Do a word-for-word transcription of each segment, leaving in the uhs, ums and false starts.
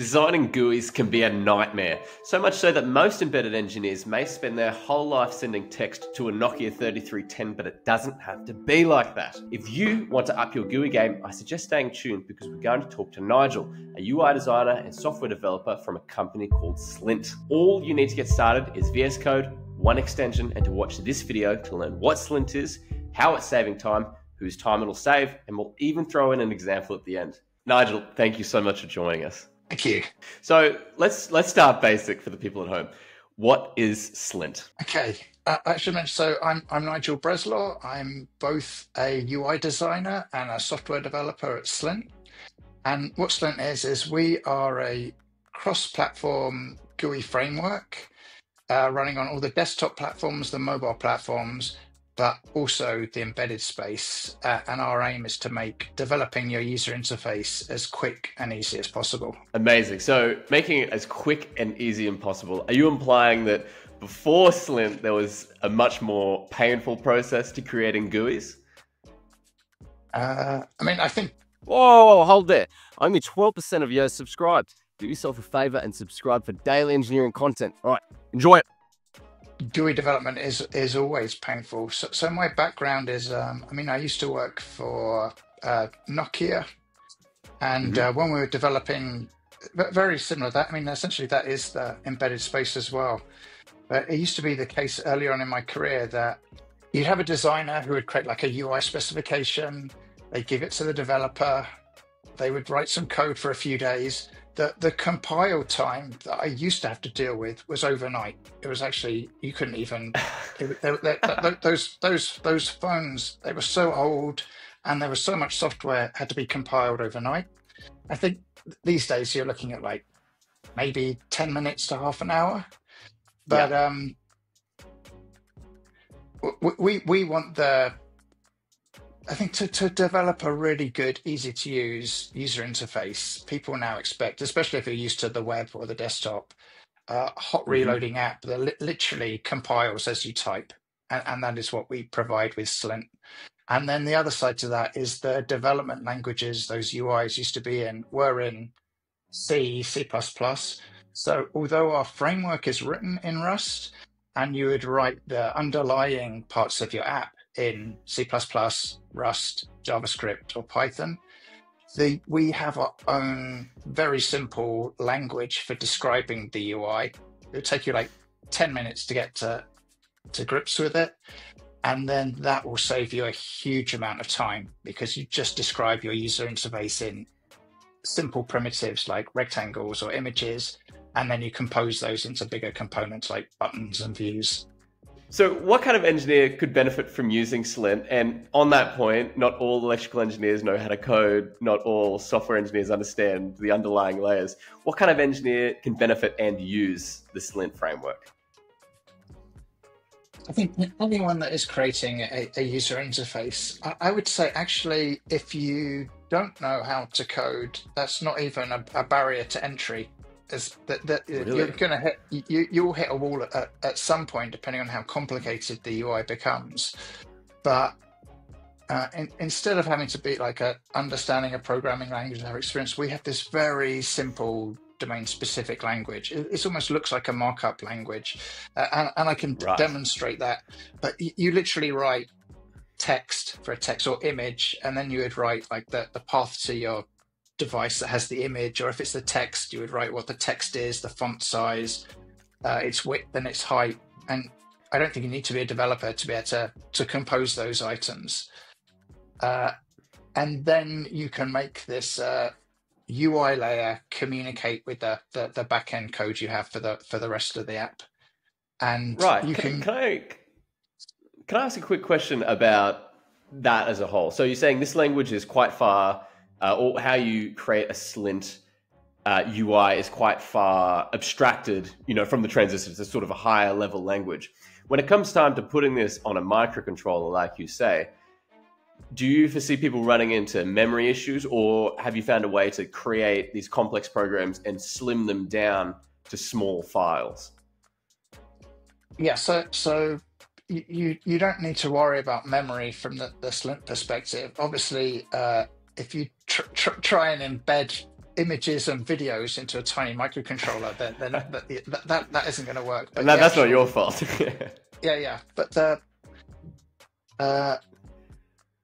Designing G U Is can be a nightmare, so much so that most embedded engineers may spend their whole life sending text to a Nokia thirty-three ten, but it doesn't have to be like that. If you want to up your G U I game, I suggest staying tuned because we're going to talk to Nigel, a U I designer and software developer from a company called Slint. All you need to get started is V S Code, one extension, and to watch this video to learn what Slint is, how it's saving time, whose time it'll save, and we'll even throw in an example at the end. Nigel, thank you so much for joining us. Thank you. So let's let's start basic for the people at home. What is Slint? Okay, uh, I should mention. So I'm I'm Nigel Breslaw. I'm both a U I designer and a software developer at Slint. And what Slint is is we are a cross-platform G U I framework uh, running on all the desktop platforms, the mobile platforms, but also the embedded space. Uh, and our aim is to make developing your user interface as quick and easy as possible. Amazing. So making it as quick and easy as possible. Are you implying that before Slint, there was a much more painful process to creating G U Is? Uh, I mean, I think... Whoa, whoa, hold there. Only twelve percent of you are subscribed. Do yourself a favor and subscribe for daily engineering content. All right, enjoy it. G U I development is is always painful. So, so my background is, um, I mean, I used to work for uh, Nokia, and mm-hmm. uh, when we were developing, very similar to that. I mean, essentially that is the embedded space as well. But it used to be the case earlier on in my career that you'd have a designer who would create like a U I specification. They give it to the developer. They would write some code for a few days. The, the compile time that I used to have to deal with was overnight. It was actually, you couldn't even, it, they, they, they, those, those, those phones, they were so old and there was so much software had to be compiled overnight. I think these days you're looking at like maybe ten minutes to half an hour. But yeah. um, we, we want the, I think to, to develop a really good, easy to use user interface, people now expect, especially if you're used to the web or the desktop, uh, hot reloading mm-hmm. app that li literally compiles as you type. And, and that is what we provide with Slint. And then the other side to that is the development languages those U Is used to be in were in C, C plus plus. So although our framework is written in Rust and you would write the underlying parts of your app in C plus plus, Rust, JavaScript, or Python, the, we have our own very simple language for describing the U I. It'll take you like ten minutes to get to, to grips with it. And then that will save you a huge amount of time because you just describe your user interface in simple primitives like rectangles or images. And then you compose those into bigger components like buttons and views. So what kind of engineer could benefit from using Slint? And on that point, not all electrical engineers know how to code, not all software engineers understand the underlying layers. What kind of engineer can benefit and use the Slint framework? I think anyone that is creating a, a user interface, I, I would say actually, if you don't know how to code, that's not even a, a barrier to entry. Is that, that really? You're going to hit, you, you'll hit a wall at, at some point, depending on how complicated the U I becomes. But uh, in, instead of having to be like a understanding a programming language and our experience, we have this very simple domain-specific language. It, it almost looks like a markup language. Uh, and, and I can right. demonstrate that. But you, you literally write text for a text or image, and then you would write like the, the path to your device that has the image, or if it's the text, you would write what the text is, the font size, uh, its width and its height. And I don't think you need to be a developer to be able to, to compose those items. Uh, and then you can make this uh, U I layer communicate with the, the, the backend code you have for the for the rest of the app. And right. you can. Can, can, I, can I ask a quick question about that as a whole? So you're saying this language is quite far. Uh, or how you create a Slint uh, U I is quite far abstracted, you know, from the transistors. It's sort of a higher level language. When it comes time to putting this on a microcontroller, like you say, do you foresee people running into memory issues, or have you found a way to create these complex programs and slim them down to small files? Yeah, so so you you don't need to worry about memory from the, the Slint perspective. Obviously, uh, if you tr tr try and embed images and videos into a tiny microcontroller, then, then that, that, that that isn't going to work. But that, yeah, that's not your fault. yeah, yeah. But uh, uh,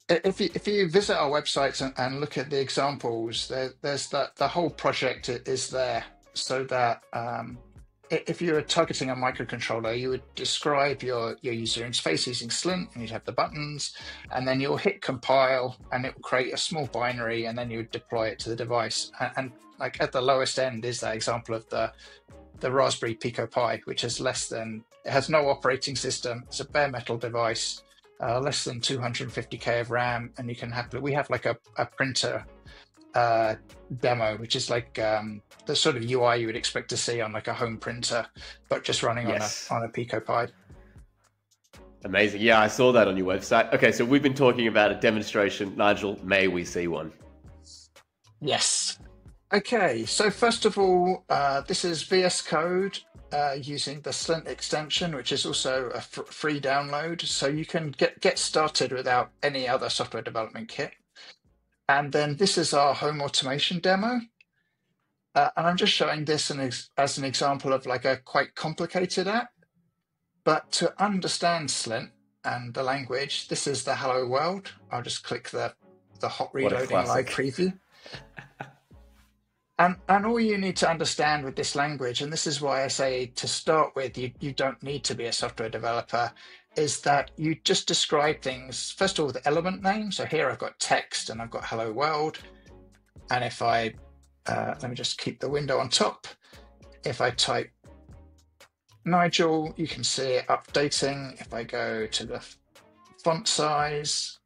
if you if you visit our websites and, and look at the examples, there, there's that the whole project is there, so that um, if you're targeting a microcontroller, you would describe your your user interface using Slint, and you'd have the buttons, and then you'll hit compile, and it will create a small binary, and then you would deploy it to the device. And, and like at the lowest end is that example of the the Raspberry Pico Pi, which is less than it has no operating system. It's a bare metal device, uh, less than two hundred fifty K of RAM, and you can have we have like a a printer. Uh, demo, which is like um, the sort of U I you would expect to see on like a home printer, but just running yes. on a on a Pico Pi. Amazing. Yeah, I saw that on your website. Okay, so we've been talking about a demonstration. Nigel, may we see one? Yes. Okay, so first of all, uh, this is V S Code uh, using the Slint extension, which is also a f free download. So you can get, get started without any other software development kit. And then this is our home automation demo. Uh, and I'm just showing this an ex as an example of like a quite complicated app. But to understand Slint and the language, this is the hello world. I'll just click the, the hot reloading live preview. and, and all you need to understand with this language, and this is why I say to start with, you, you don't need to be a software developer, is that you just describe things, first of all, the element name. So here I've got text and I've got hello world. And if I, uh, let me just keep the window on top. If I type Nigel, you can see it updating. If I go to the font size,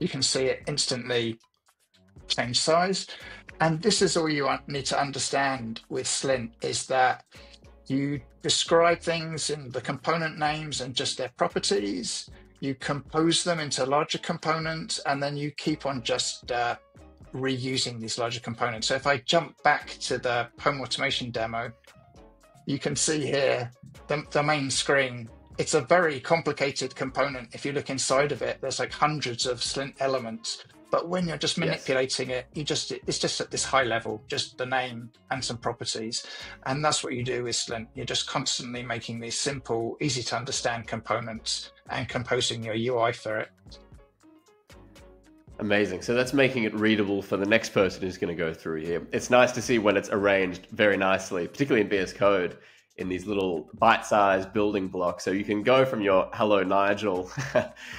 you can see it instantly change size. And this is all you need to understand with Slint is that you describe things in the component names and just their properties. You compose them into larger components, and then you keep on just uh, reusing these larger components. So if I jump back to the home automation demo, you can see here the, the main screen. It's a very complicated component. If you look inside of it, there's like hundreds of Slint elements. But when you're just manipulating yes. it, you just it's just at this high level, just the name and some properties. And that's what you do with Slint. You're just constantly making these simple, easy to understand components and composing your U I for it. Amazing. So that's making it readable for the next person who's going to go through here. It's nice to see when it's arranged very nicely, particularly in V S Code, in these little bite-sized building blocks. So you can go from your hello, Nigel,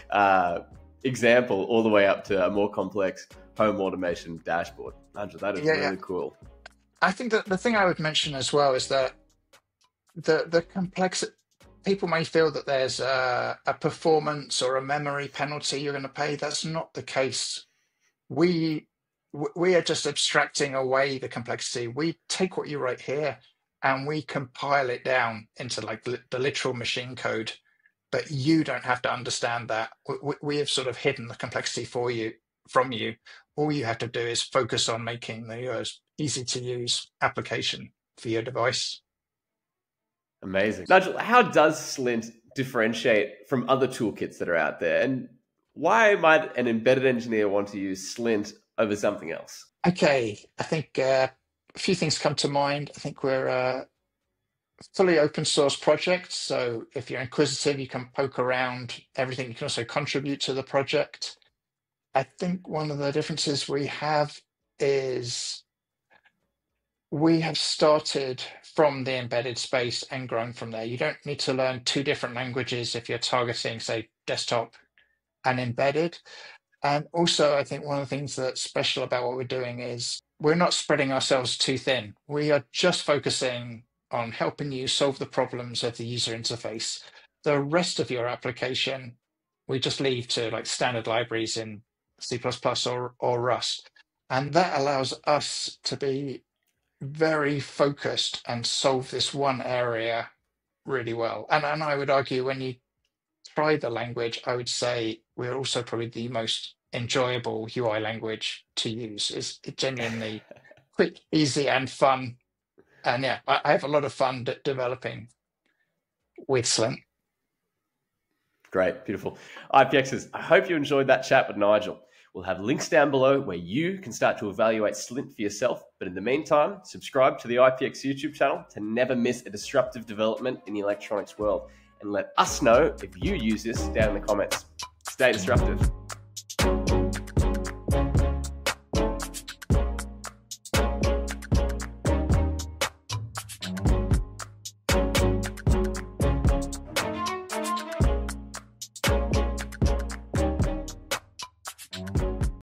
uh, example all the way up to a more complex home automation dashboard. Nigel, that is yeah, really yeah. cool. I think that the thing I would mention as well is that the the complexity, people may feel that there's a, a performance or a memory penalty you're going to pay. That's not the case. We we are just abstracting away the complexity. We take what you write here and we compile it down into like li the literal machine code. But you don't have to understand that. We, we have sort of hidden the complexity for you, from you. All you have to do is focus on making the easy to use application for your device. Amazing. Nigel, how does Slint differentiate from other toolkits that are out there? And why might an embedded engineer want to use Slint over something else? Okay, I think uh, a few things come to mind. I think we're... Uh, fully open source project. So if you're inquisitive, you can poke around everything. You can also contribute to the project. I think one of the differences we have is we have started from the embedded space and grown from there. You don't need to learn two different languages if you're targeting, say, desktop and embedded. And also, I think one of the things that's special about what we're doing is we're not spreading ourselves too thin. We are just focusing on helping you solve the problems of the user interface. The rest of your application, we just leave to like standard libraries in C plus plus or, or Rust. And that allows us to be very focused and solve this one area really well. And, and I would argue when you try the language, I would say we're also probably the most enjoyable U I language to use. It's genuinely quick, easy, and fun. And yeah, I have a lot of fun developing with Slint. Great, beautiful. ipXers, I hope you enjoyed that chat with Nigel. We'll have links down below where you can start to evaluate Slint for yourself. But in the meantime, subscribe to the I P X YouTube channel to never miss a disruptive development in the electronics world. And let us know if you use this down in the comments. Stay disruptive.